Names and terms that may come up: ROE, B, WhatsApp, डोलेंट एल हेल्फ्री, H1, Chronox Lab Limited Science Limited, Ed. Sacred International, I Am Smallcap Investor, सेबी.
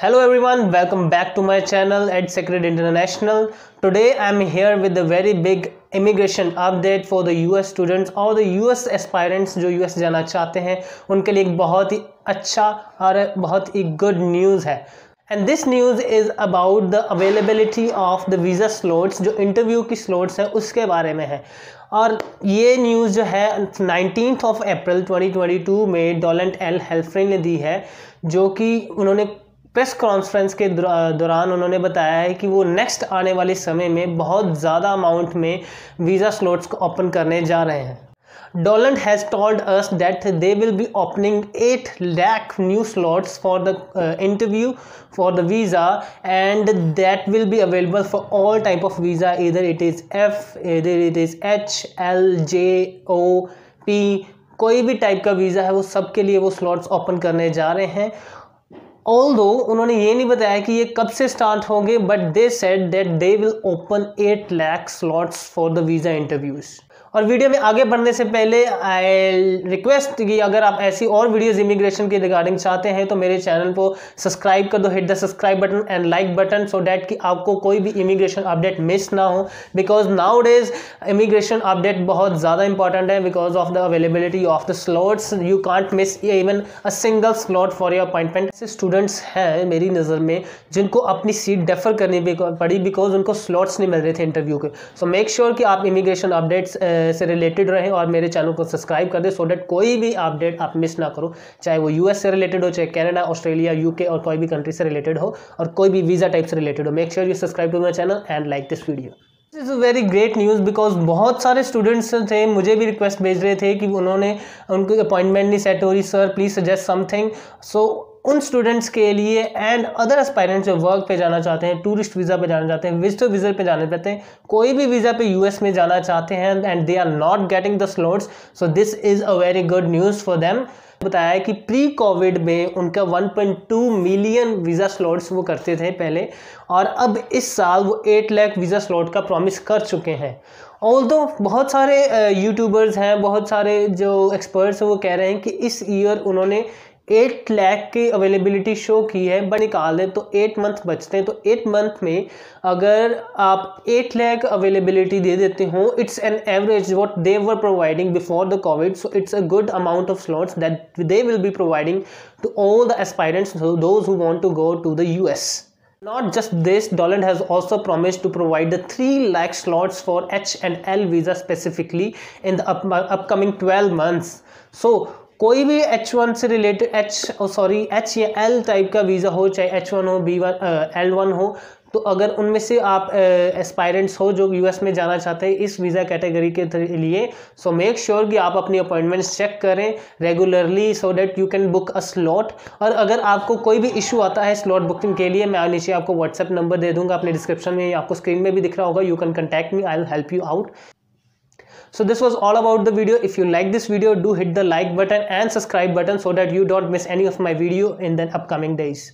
Hello everyone, welcome back to my channel at Sacred International. Today I am here with a very big immigration update for the US students और the US aspirants जो US जाना चाहते हैं उनके लिए एक बहुत ही अच्छा और बहुत ही गुड न्यूज़ है. And this news is about the availability of the visa slots, जो इंटरव्यू की स्लॉट्स हैं उसके बारे में है. और ये न्यूज़ जो है 19 अप्रैल 2022 में डोलेंट एल हेल्फ्री ने दी है, जो कि उन्होंने प्रेस कॉन्फ्रेंस के दौरान उन्होंने बताया है कि वो नेक्स्ट आने वाले समय में बहुत ज़्यादा अमाउंट में वीज़ा स्लॉट्स को ओपन करने जा रहे हैं. डोलेंट has told us that they will be opening 8 lakh new slots for the interview for the visa and that will be available for all type of visa, इधर इट इज़ F, इधर it is H, L, J, O, P, कोई भी type का visa है वो सब के लिए वो स्लॉट्स ओपन करने जा रहे हैं. Although उन्होंने ये नहीं बताया कि ये कब से स्टार्ट होंगे, but they said that they will open 8 lakh slots for the visa interviews. और वीडियो में आगे बढ़ने से पहले आई रिक्वेस्ट कि अगर आप ऐसी और वीडियोज़ इमिग्रेशन के रिगार्डिंग चाहते हैं तो मेरे चैनल को सब्सक्राइब कर दो, hit the subscribe button and like button so that कि आपको कोई भी इमिग्रेशन अपडेट मिस ना हो, because nowadays immigration update बहुत ज़्यादा इंपॉर्टेंट है because of the availability of the slots. You can't miss even a single slot for your appointment. ऐसे स्टूडेंट्स हैं मेरी नज़र में जिनको अपनी सीट डेफर करनी पड़ी बिकॉज उनको स्लॉट्स नहीं मिल रहे थे इंटरव्यू के. सो मेक श्योर कि आप इमिग्रेशन अपडेट्स से रिलेटेड रहें और मेरे चैनल को सब्सक्राइब कर दें सो डैट कोई भी अपडेट आप मिस ना करो, चाहे वो यूएस से रिलेटेड हो, चाहे कनाडा, ऑस्ट्रेलिया, यूके और कोई भी कंट्री से रिलेटेड हो और कोई भी वीज़ा टाइप से रिलेटेड हो. Make sure you subscribe to my channel and like this video. This is very great news because बहुत सारे स्टूडेंट्स थे, मुझे भी रिक्वेस्ट भेज रहे थे कि उनकी अपॉइंटमेंट नहीं सेट हो रही, sir please suggest something. So उन स्टूडेंट्स के लिए एंड अदर एस्पायरेंट्स जो वर्क पे जाना चाहते हैं, टूरिस्ट वीज़ा पे जाना चाहते हैं, विजिटर वीज़ा पे जाना चाहते हैं, कोई भी वीज़ा पे यूएस में जाना चाहते हैं and they are not getting the slots, so this is a very good news for them. बताया है कि प्री कोविड में उनका 1.2 मिलियन वीज़ा स्लॉट्स वो करते थे पहले और अब इस साल वो 8 लाख वीज़ा स्लॉट का प्रॉमिस कर चुके हैं. ऑल्दो बहुत सारे यूट्यूबर्स हैं, बहुत सारे जो एक्सपर्ट्स हैं वो कह रहे हैं कि इस ईयर उन्होंने 8 लाख की अवेलेबिलिटी शो की है, बट निकाल दें तो 8 मंथ बचते हैं, तो 8 मंथ में अगर आप 8 लाख अवेलेबिलिटी दे देते हो, it's an average what they were providing before the COVID, so it's a good amount of slots that they will be providing to all the aspirants those who want to go to the US. Not just this, Doland has also promised to provide the 3 lakh slots for H and L visa specifically in the upcoming 12 months. So कोई भी H1 से related H या L type का visa हो, चाहे H1 हो, B1 L1 हो, तो अगर उनमें से आप एस्पायरेंट्स हो जो यूएस में जाना चाहते हैं इस वीज़ा कैटेगरी के लिए, सो मेक श्योर कि आप अपनी अपॉइंटमेंट्स चेक करें regularly so that you can book a slot. और अगर आपको कोई भी इशू आता है स्लॉट बुकिंग के लिए, मैं नीचे आपको व्हाट्सएप नंबर दे दूँगा अपने डिस्क्रिप्शन में, आपको स्क्रीन में भी दिख रहा होगा, you can contact me, I will help you out. So this was all about the video. If you like this video, do hit the like button and subscribe button so that you don't miss any of my video in the upcoming days.